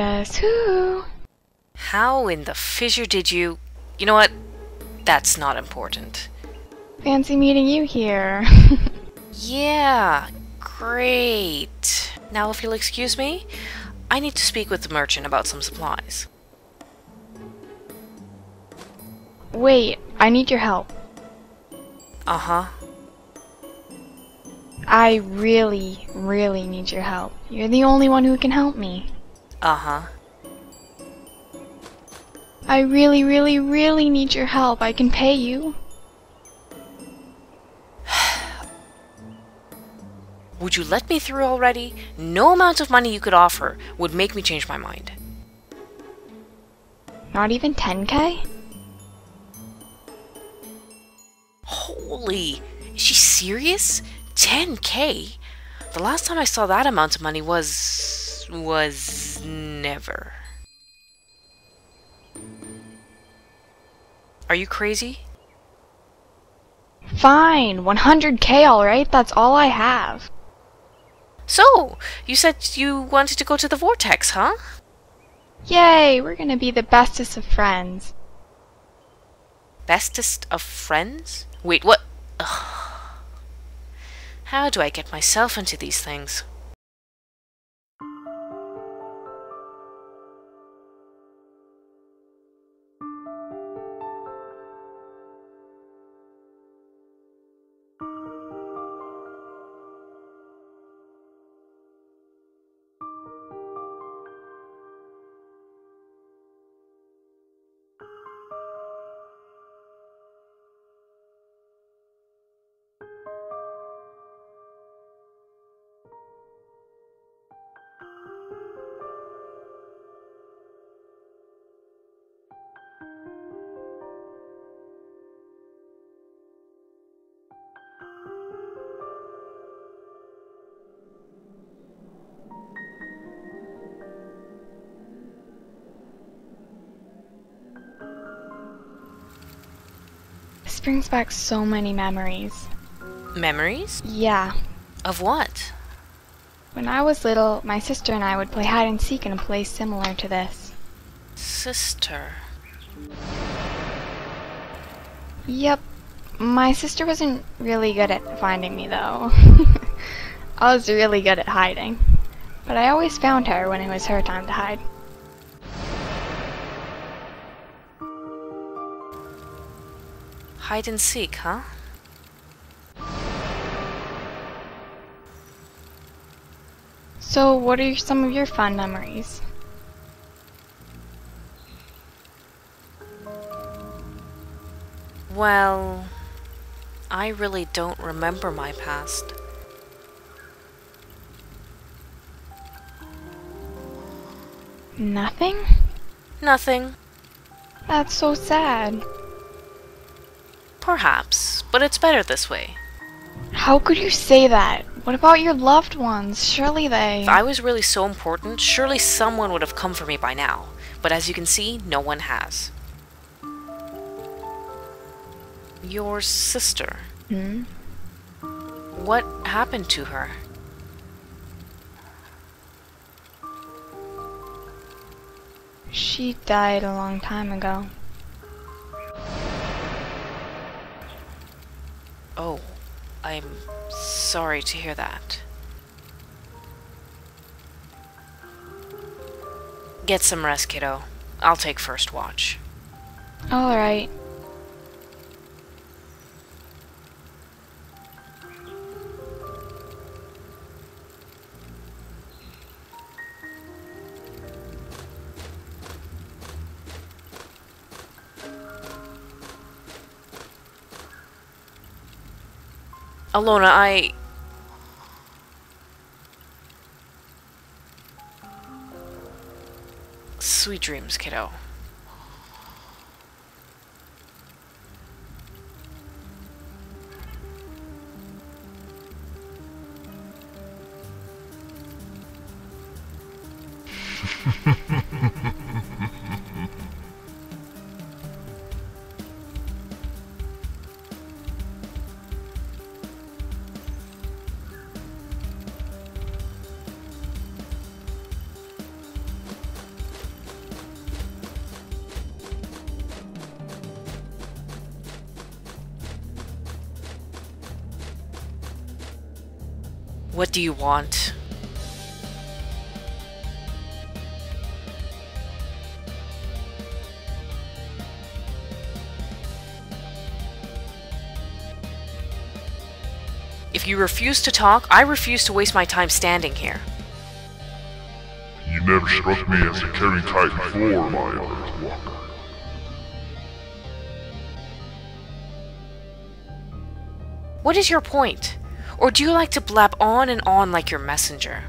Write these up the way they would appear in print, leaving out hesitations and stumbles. Guess who? How in the fissure did you... You know what? That's not important. Fancy meeting you here. Yeah, great. Now if you'll excuse me, I need to speak with the merchant about some supplies. Wait, I need your help. Uh-huh. I really, really need your help. You're the only one who can help me. Uh-huh. I really, really, really need your help. I can pay you. Would you let me through already? No amount of money you could offer would make me change my mind. Not even 10K? Holy... Is she serious? 10K? The last time I saw that amount of money was never. Are you crazy? Fine, 100K, alright, that's all I have. So, you said you wanted to go to the vortex, huh? Yay, we're gonna be the bestest of friends. Bestest of friends? Wait, what? Ugh. How do I get myself into these things? This brings back so many memories. Memories? Yeah. Of what? When I was little, my sister and I would play hide and seek in a place similar to this. Sister? Yep. My sister wasn't really good at finding me though. I was really good at hiding. But I always found her when it was her time to hide. Hide and seek, huh? So, what are some of your fun memories? Well, I really don't remember my past. Nothing? Nothing. That's so sad. Perhaps, but it's better this way. How could you say that? What about your loved ones? Surely they... If I was really so important, surely someone would have come for me by now. But as you can see, no one has. Your sister. Hmm? What happened to her? She died a long time ago. Oh, I'm sorry to hear that. Get some rest, kiddo. I'll take first watch. All right. Alona, Sweet dreams, kiddo. What do you want? If you refuse to talk, I refuse to waste my time standing here. You never struck me as a caring type before, my Earthwalker. What is your point? Or do you like to blab on and on like your messenger?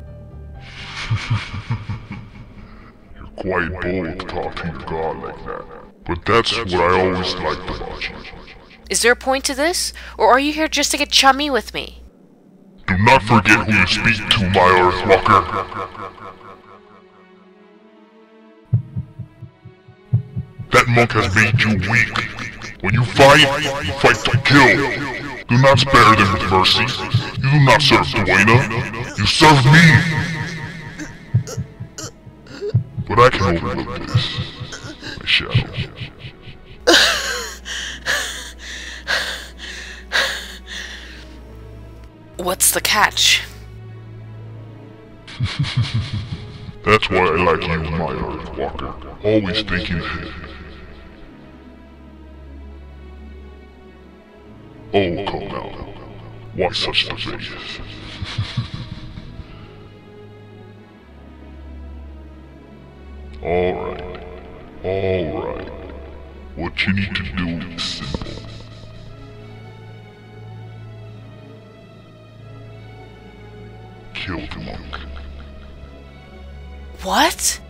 You're quite bold to talk to your god like that. But that's what I always liked about you. Is there a point to this? Or are you here just to get chummy with me? Do not forget who you speak to, my Earthwalker. That monk has made you weak. When you fight to kill. Do not spare them with mercy. You do not serve Duena. You serve me! But I can overlook this. I shall. What's the catch? That's why I like you, my Earthwalker. Always thinking ahead. Oh, come now. Why such delays? Alright. Alright. What you need to do is simple. Kill the monk. What?